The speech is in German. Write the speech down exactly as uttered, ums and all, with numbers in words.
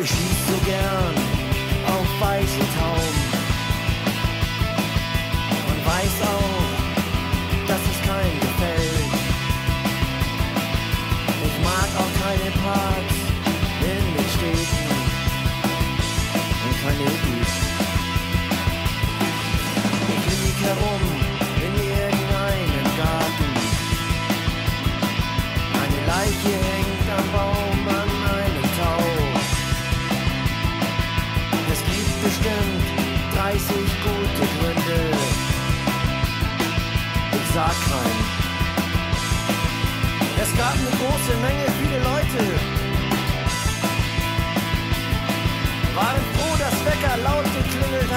Ich schieß so gern auf weichen Tauben und weiß auch, dass es keinem gefällt. Ich mag auch keine Parks in den Städten und keine Hippies. Ich lieg herum in irgendeinem Garten. Eine Leiche hängt am Baum an einem Tau. Es gibt bestimmt dreißig gute Gründe. Ich sag keinen. Es gab eine große Menge, viele Leute. Waren froh, dass Becker laut geklingelt hat.